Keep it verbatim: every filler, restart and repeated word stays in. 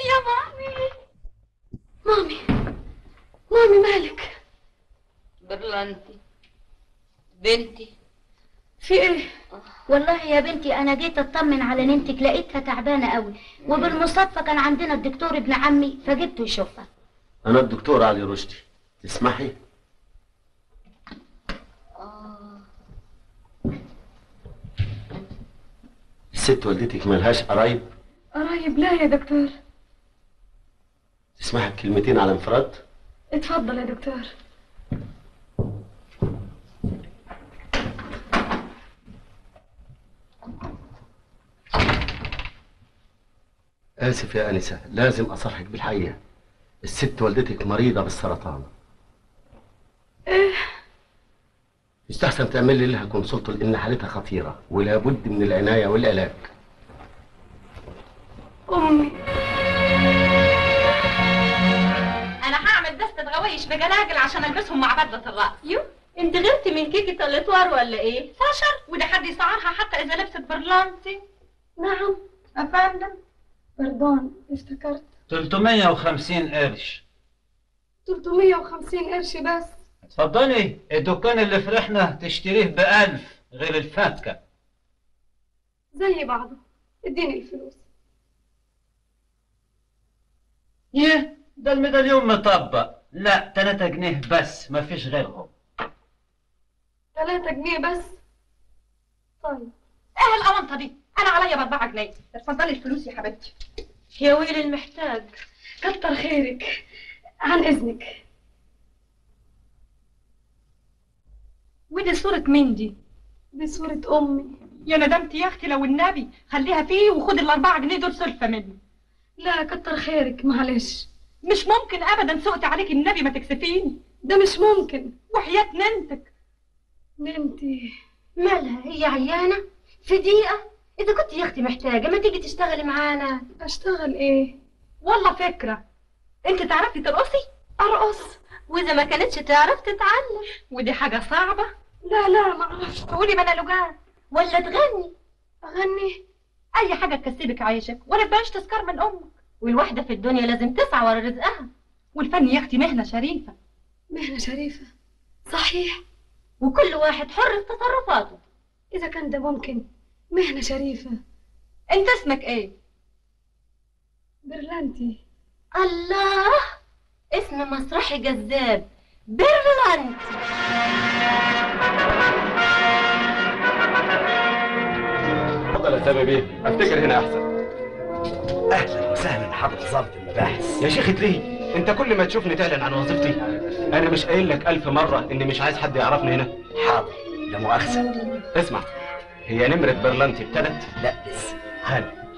يا مامي. مامي مامي مالك؟ برلنتي بنتي في ايه؟ والله يا بنتي انا جيت اطمن على ننتك لقيتها تعبانه قوي، وبالمصادفه كان عندنا الدكتور ابن عمي فجبته يشوفها. انا الدكتور علي رشدي، تسمحي؟ الست والدتك مالهاش قرايب؟ قرايب لا يا دكتور. تسمحي بكلمتين على انفراد؟ اتفضل يا دكتور. آسف يا أنسة، لازم أصرحك بالحقيقة، الست والدتك مريضة بالسرطان. إيه؟ يستحسن تعملي لها كونسلت لأن حالتها خطيرة ولابد من العناية والعلاج. أمي أنا هعمل دستة غوايش بجلاجل عشان ألبسهم مع بدلة الرأس. يو أنت غبت من كيكة الأطوار ولا إيه؟ فشل وده حد يسعرها حتى إذا لبست برلنتي. نعم يا فندم. بردون افتكرت ثلاثمية وخمسين قرش. ثلاثمية وخمسين قرش بس؟ اتفضلي، الدكان اللي فرحنا تشتريه بألف غير الفاتكة. زي بعضه، اديني الفلوس. يه ده الميداليون مطبق. لا تلاتة جنيه بس، مفيش غيرهم. تلاتة جنيه بس؟ طيب ايه القرنطة دي؟ أنا عليا بأربعة جنيه. اتفضلي الفلوس يا حبيبتي. يا ويلي المحتاج، كتر خيرك. عن إذنك. ودي صورة مين دي؟ دي صورة أمي. يا ندمت يا أختي لو النبي، خليها فيه وخد الأربعة جنيه دول سلفة مني. لا كتر خيرك معلش. مش ممكن أبدا، سقت عليك النبي ما تكسفيني. ده مش ممكن. وحياة ننتك. ننتي مالها؟ هي عيانة؟ في دقيقة؟ إذا كنت يا أختي محتاجة ما تيجي تشتغلي معانا. أشتغل إيه؟ والله فكرة. أنت تعرفي ترقصي؟ أرقص، وإذا ما كانتش تعرف تتعلم، ودي حاجة صعبة. لا لا ما أعرفش. تقولي بنالوجات ولا تغني؟ أغني؟ أي حاجة تكسبك عيشك ولا تبقاش تسكر من أمك. والواحدة في الدنيا لازم تسعى ورا رزقها، والفن يا أختي مهنة شريفة. مهنة شريفة صحيح، وكل واحد حر في تصرفاته. إذا كان ده ممكن مهنة شريفة. انت اسمك ايه؟ برلنتي. الله، اسم مسرحي جذاب، برلنتي. اتفضل يا سامي بيه، افتكر هنا احسن. اهلا وسهلا حضرة ضابط المباحث. يا شيخ ليه؟ انت كل ما تشوفني تعلن عن وظيفتي. انا مش قايل لك الف مرة اني مش عايز حد يعرفني هنا؟ حاضر، لا مؤاخذة. اسمع، هي نمرة برلنتي ابتدت؟ لا لسه. هاني